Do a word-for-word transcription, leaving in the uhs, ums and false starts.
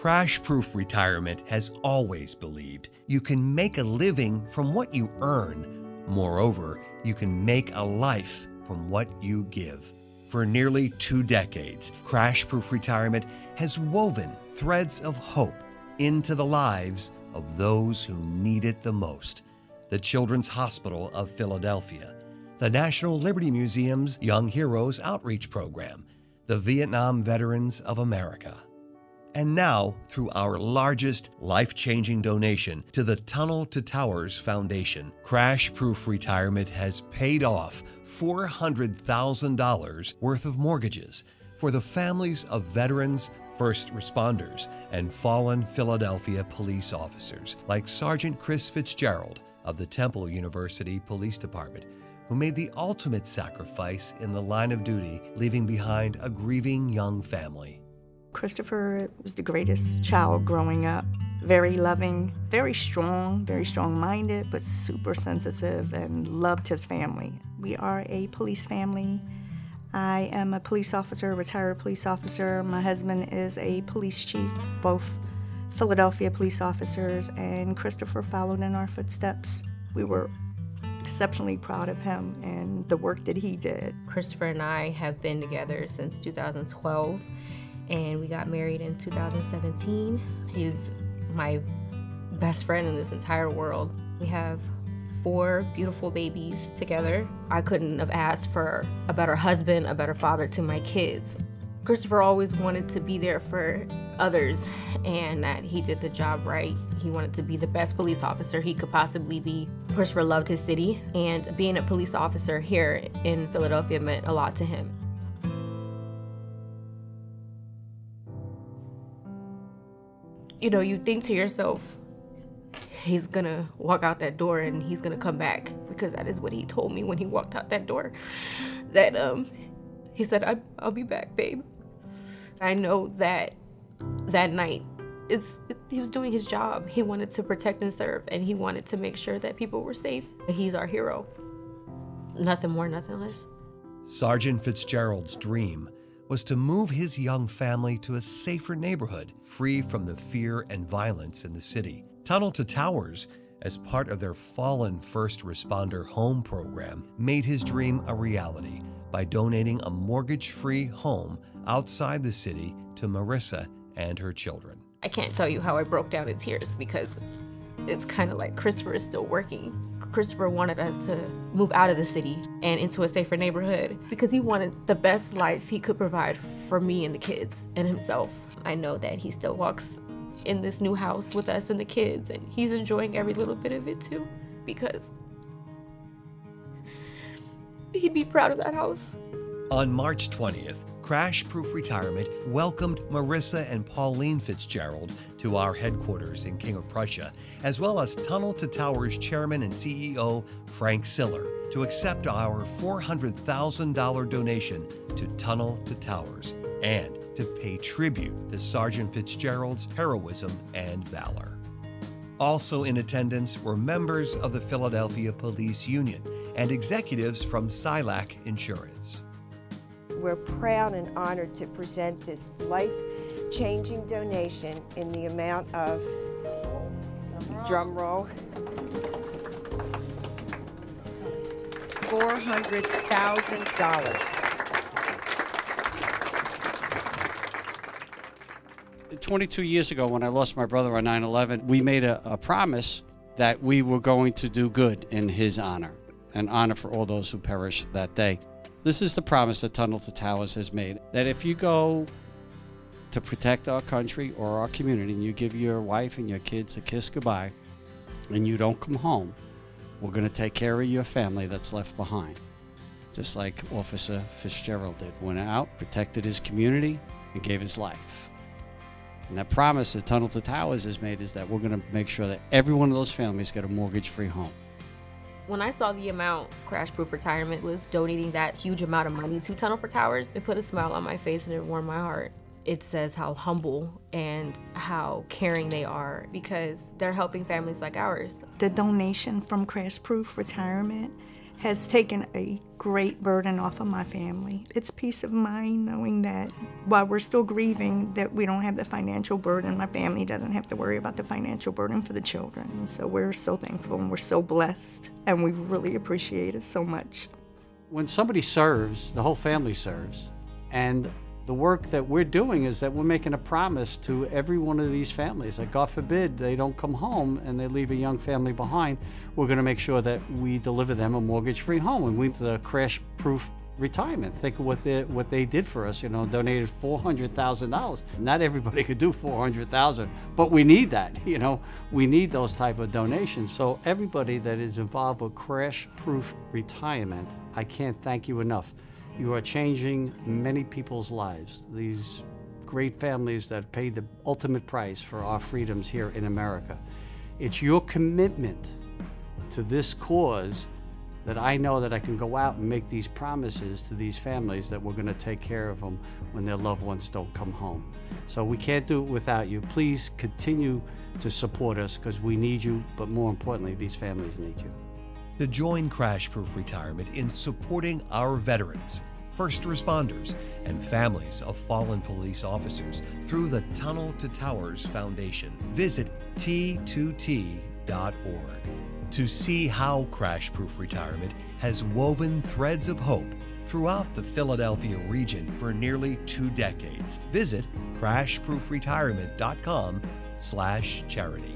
Crash Proof Retirement has always believed you can make a living from what you earn. Moreover, you can make a life from what you give. For nearly two decades, Crash Proof Retirement has woven threads of hope into the lives of those who need it the most. The Children's Hospital of Philadelphia, the National Liberty Museum's Young Heroes Outreach Program, the Vietnam Veterans of America. And now, through our largest life-changing donation to the Tunnel to Towers Foundation, Crash Proof Retirement has paid off four hundred thousand dollars worth of mortgages for the families of veterans, first responders, and fallen Philadelphia police officers like Sergeant Chris Fitzgerald of the Temple University Police Department, who made the ultimate sacrifice in the line of duty, leaving behind a grieving young family. Christopher was the greatest child growing up. Very loving, very strong, very strong-minded, but super sensitive, and loved his family. We are a police family. I am a police officer, a retired police officer. My husband is a police chief, both Philadelphia police officers, and Christopher followed in our footsteps. We were exceptionally proud of him and the work that he did. Christopher and I have been together since two thousand twelve. And we got married in two thousand seventeen. He's my best friend in this entire world. We have four beautiful babies together. I couldn't have asked for a better husband, a better father to my kids. Christopher always wanted to be there for others, and that he did the job right. He wanted to be the best police officer he could possibly be. Christopher loved his city, and being a police officer here in Philadelphia meant a lot to him. You know, you think to yourself, he's gonna walk out that door and he's gonna come back, because that is what he told me when he walked out that door. That um, he said, I, I'll be back, babe. I know that that night, it's, it, he was doing his job. He wanted to protect and serve, and he wanted to make sure that people were safe. He's our hero. Nothing more, nothing less. Sergeant Fitzgerald's dream was to move his young family to a safer neighborhood, free from the fear and violence in the city. Tunnel to Towers, as part of their Fallen First Responder Home Program, made his dream a reality by donating a mortgage-free home outside the city to Marissa and her children. I can't tell you how I broke down in tears, because it's kind of like Christopher is still working. Christopher wanted us to move out of the city and into a safer neighborhood, because he wanted the best life he could provide for me and the kids and himself. I know that he still walks in this new house with us and the kids, and he's enjoying every little bit of it too, because he'd be proud of that house. On March twentieth, Crash Proof Retirement welcomed Marissa and Pauline Fitzgerald to our headquarters in King of Prussia, as well as Tunnel to Towers Chairman and C E O Frank Siller, to accept our four hundred thousand dollar donation to Tunnel to Towers and to pay tribute to Sergeant Fitzgerald's heroism and valor. Also in attendance were members of the Philadelphia Police Union and executives from SILAC Insurance. We're proud and honored to present this life-changing donation in the amount of, drum roll, four hundred thousand dollars. twenty-two years ago, when I lost my brother on nine eleven, we made a, a promise that we were going to do good in his honor, and honor for all those who perished that day. This is the promise that Tunnel to Towers has made, that if you go to protect our country or our community and you give your wife and your kids a kiss goodbye and you don't come home, we're going to take care of your family that's left behind. Just like Officer Fitzgerald did, went out, protected his community, and gave his life. And that promise that Tunnel to Towers has made is that we're going to make sure that every one of those families get a mortgage-free home. When I saw the amount Crash Proof Retirement was donating, that huge amount of money to Tunnel for Towers, it put a smile on my face and it warmed my heart. It says how humble and how caring they are, because they're helping families like ours. The donation from Crash Proof Retirement has taken a great burden off of my family. It's peace of mind knowing that while we're still grieving, that we don't have the financial burden. My family doesn't have to worry about the financial burden for the children. So we're so thankful and we're so blessed, and we really appreciate it so much. When somebody serves, the whole family serves, and the work that we're doing is that we're making a promise to every one of these families that, God forbid, they don't come home and they leave a young family behind. We're going to make sure that we deliver them a mortgage-free home. And we the Crash Proof Retirement. Think of what they, what they did for us. You know, donated four hundred thousand dollars. Not everybody could do four hundred thousand dollars, but we need that. You know, we need those type of donations. So everybody that is involved with Crash Proof Retirement, I can't thank you enough. You are changing many people's lives. These great families that paid the ultimate price for our freedoms here in America. It's your commitment to this cause that I know that I can go out and make these promises to these families that we're going to take care of them when their loved ones don't come home. So we can't do it without you. Please continue to support us because we need you, but more importantly, these families need you. To join Crash Proof Retirement in supporting our veterans, first responders, and families of fallen police officers through the Tunnel to Towers Foundation, visit T two T dot org to see how Crash Proof Retirement has woven threads of hope throughout the Philadelphia region for nearly two decades. Visit Crash Proof Retirement dot com slash charity.